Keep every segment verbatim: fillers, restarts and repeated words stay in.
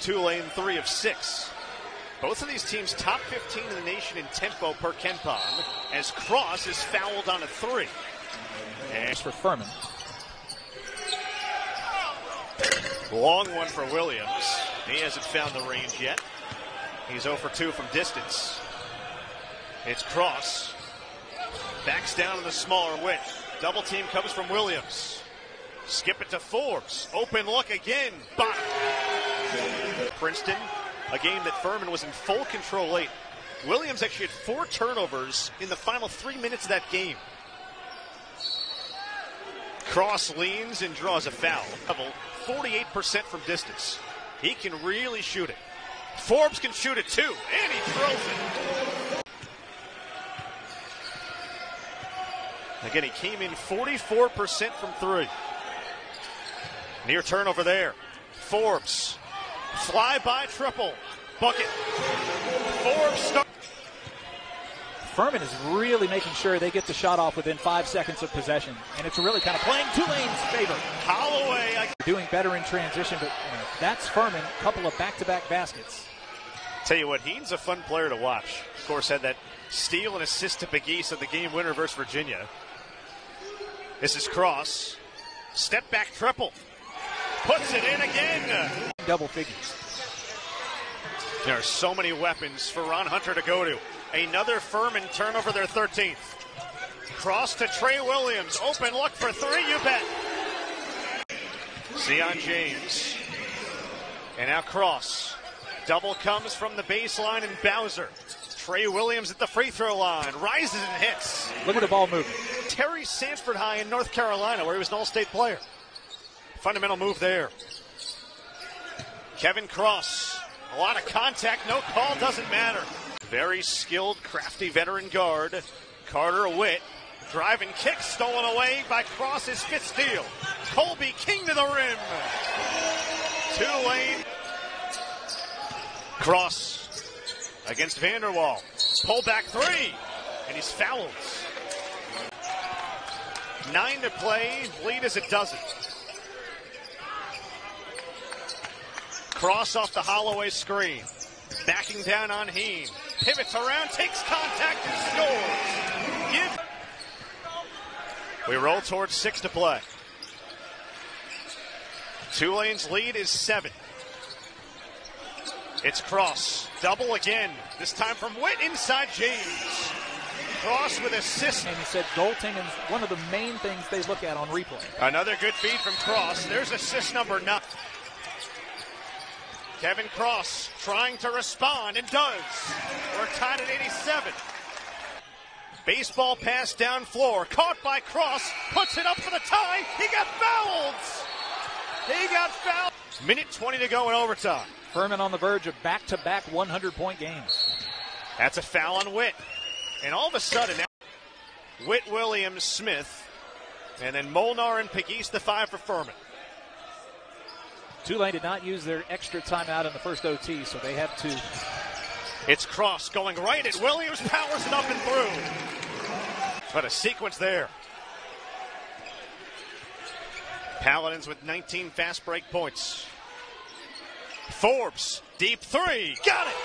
Tulane three of six. Both of these teams top fifteen in the nation in tempo per Kenpom, as Cross is fouled on a three. And for Furman. Long one for Williams. He hasn't found the range yet. He's zero for two from distance. It's Cross. Backs down in the smaller width. Double team comes from Williams. Skip it to Forbes. Open look again. Bottom. Princeton, a game that Furman was in full control late. Williams actually had four turnovers in the final three minutes of that game. Cross leans and draws a foul. forty-eight percent from distance. He can really shoot it. Forbes can shoot it too, and he throws it. Again, he came in forty-four percent from three. Near turnover there. Forbes. Fly by triple. Bucket. Forbes starts. Furman is really making sure they get the shot off within five seconds of possession. And it's really kind of playing Tulane's favor. Holloway. I doing better in transition, but you know, that's Furman. A couple of back-to-back baskets. Tell you what, Hien's a fun player to watch. Of course, had that steal and assist to Begeese of the game winner versus Virginia. This is Cross. Step back triple. Puts it in again. Double figures. There are so many weapons for Ron Hunter to go to. Another Furman turnover, their thirteenth. Cross to Trey Williams. Open look for three, you bet. Zion James. And now Cross. Double comes from the baseline and Bowser. Trey Williams at the free throw line. Rises and hits. Look at the ball moving. Terry Sanford high in North Carolina, where he was an all-state player. Fundamental move there. Kevin Cross. A lot of contact. No call. Doesn't matter. Very skilled, crafty veteran guard, Carter Witt. Drive and kick stolen away by Cross's fifth steal. Colby King to the rim. Tulane. Cross against Vanderwall. Pull back three, and he's fouled. Nine to play. Lead is a dozen. Cross off the Holloway screen. Backing down on Hien. Pivots around, takes contact, and scores. Give. We roll towards six to play. Tulane's lead is seven. It's Cross. Double again. This time from Witt inside James. Cross with assist. And he said goaltending is one of the main things they look at on replay. Another good feed from Cross. There's assist number nine. Kevin Cross trying to respond and does. We're tied at eighty-seven. Baseball pass down floor. Caught by Cross. Puts it up for the tie. He got fouled. He got fouled. minute twenty to go in overtime. Furman on the verge of back-to-back hundred-point games. That's a foul on Witt. And all of a sudden, now Witt, Williams, Smith, and then Molnar and Begeese, the five for Furman. Tulane did not use their extra timeout in the first O T, so they have two. It's Cross going right at Williams, powers it up and through. But a sequence there. Paladins with nineteen fast break points. Forbes, deep three, got it!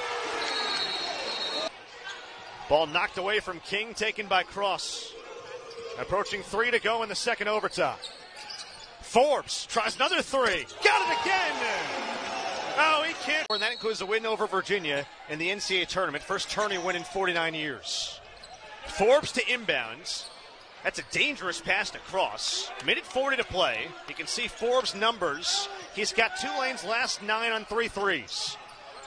Ball knocked away from King, taken by Cross. Approaching three to go in the second overtime. Forbes tries another three. Got it again. Oh, he can't. And that includes the win over Virginia in the N C double A tournament. First tourney win in forty-nine years. Forbes to inbounds. That's a dangerous pass to Cross. minute forty to play. You can see Forbes' numbers. He's got Tulane's last nine on three threes.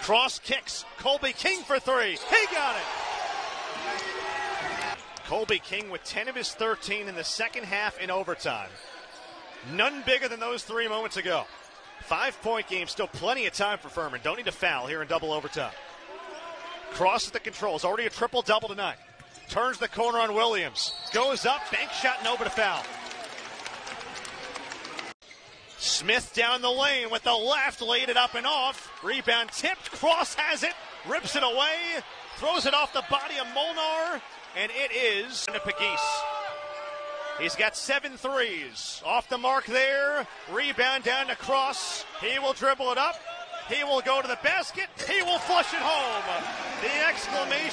Cross kicks. Colby King for three. He got it. Colby King with ten of his thirteen in the second half in overtime. None bigger than those three moments ago. Five-point game, still plenty of time for Furman. Don't need to foul here in double overtime. Cross at the controls. Already a triple-double tonight. Turns the corner on Williams. Goes up, bank shot, no, but a foul. Smith down the lane with the left, laid it up and off. Rebound tipped. Cross has it. Rips it away. Throws it off the body of Molnar. And it is to Begeese. He's got seven threes. Off the mark there. Rebound down to Cross. He will dribble it up. He will go to the basket. He will flush it home. The exclamation.